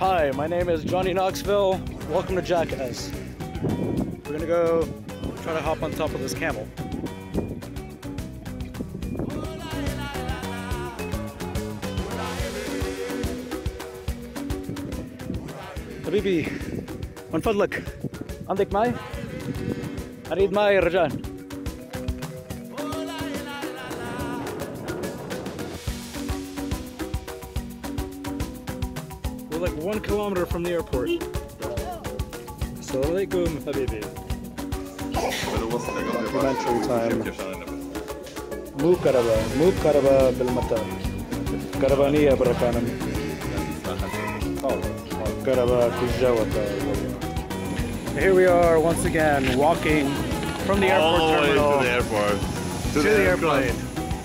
Hi, my name is Johnny Knoxville. Welcome to Jackass. We're gonna go try to hop on top of this camel. Habibi, من فضلك عندك ماي؟ أريد ماي يا رجال. We're like 1 kilometer from the airport. So alaikum habibi. Documentary time. Move karaba, move karaba بالمطار. كربانية بركانم. Karaba Giza. Here we are once again walking from the airport terminal all the way to the airport to the airplane.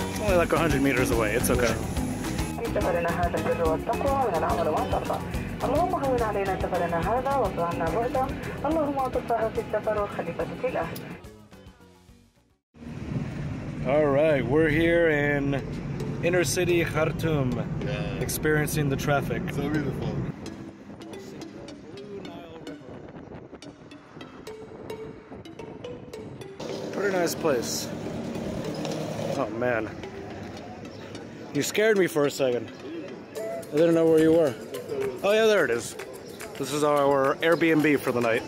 It's only like 100 meters away. It's okay. سفرنا هذا البر والتقوى من العمل والترضى اللهم هون علينا سفرنا هذا واطلعنا بعده اللهم اطفها في السفر والخليفة في الأهل. Alright, we're here in inner city Khartoum, yeah. Experiencing the traffic. So beautiful. Pretty nice place. Oh man. You scared me for a second. I didn't know where you were. Oh yeah, there it is. This is our Airbnb for the night.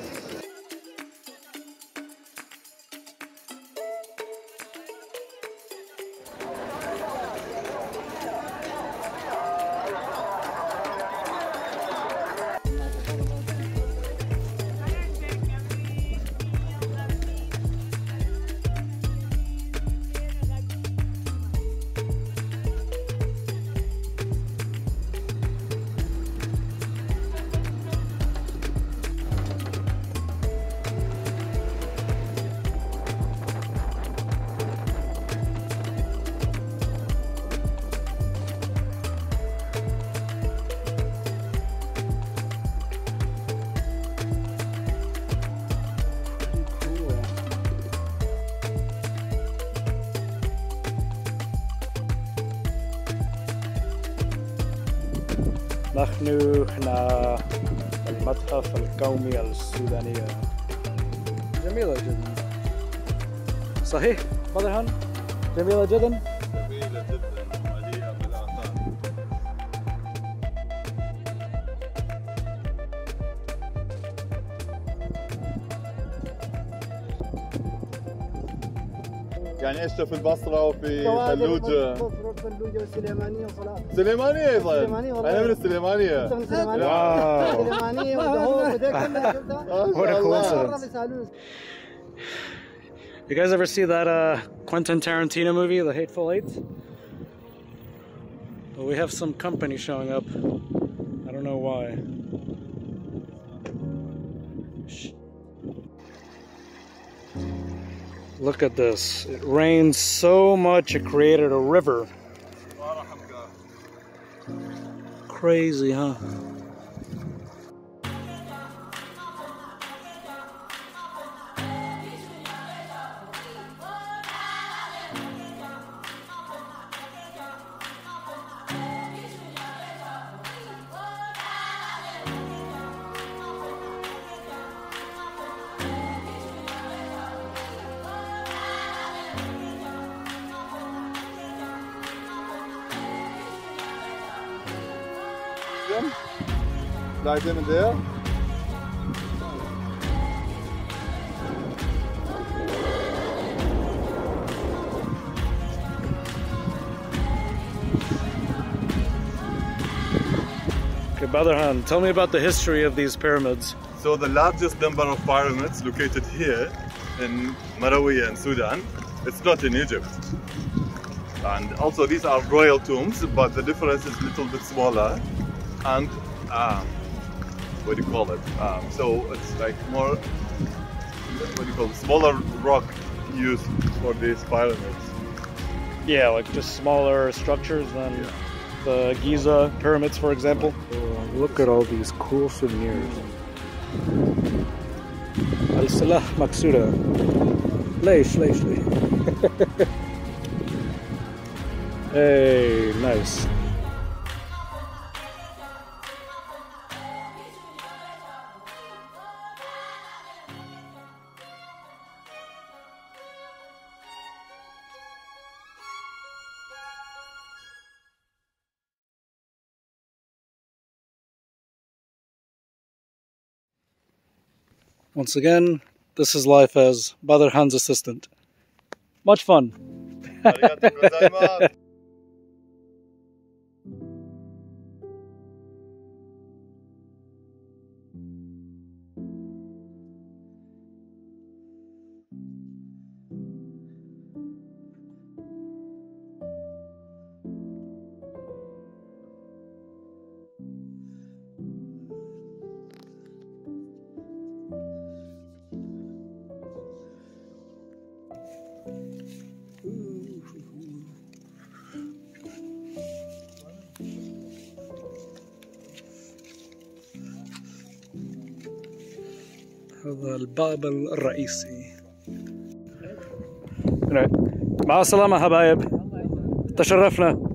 نحن هنا في المتحف القومي السوداني. جميلة جدا. صحيح بدرخان؟ جميلة جدا. جميلة جدا مليئة بالآثار. يعني عشت في البصرة وفي فلوجة. فلوجة والسليمانية وصلاة سليمانية أيضا أنا من السليمانية أنت من السليمانية سليمانية ودهور وذيك كلها شفتها. You guys ever see that Quentin Tarantino movie, The Hateful Eight? Well, we have some company showing up. I don't know why. Shh. Look at this. It rained so much it created a river. Crazy, huh? Dive in there. Okay, Baderkhan, tell me about the history of these pyramids. So the largest number of pyramids located here in Marawi and Sudan, it's not in Egypt. And also these are royal tombs, but the difference is a little bit smaller. And what do you call it? So it's like more, what do you call it? Smaller rock used for these pyramids. Yeah, like just smaller structures than the Giza pyramids, for example. Oh, look at all these cool souvenirs. Al-Salah Maksuda. Leish, leish, leish. Hey, nice. Once again, this is life as Baderkhan's assistant. Much fun. هذا الباب الرئيسي. مع السلامة حبايب، تشرفنا.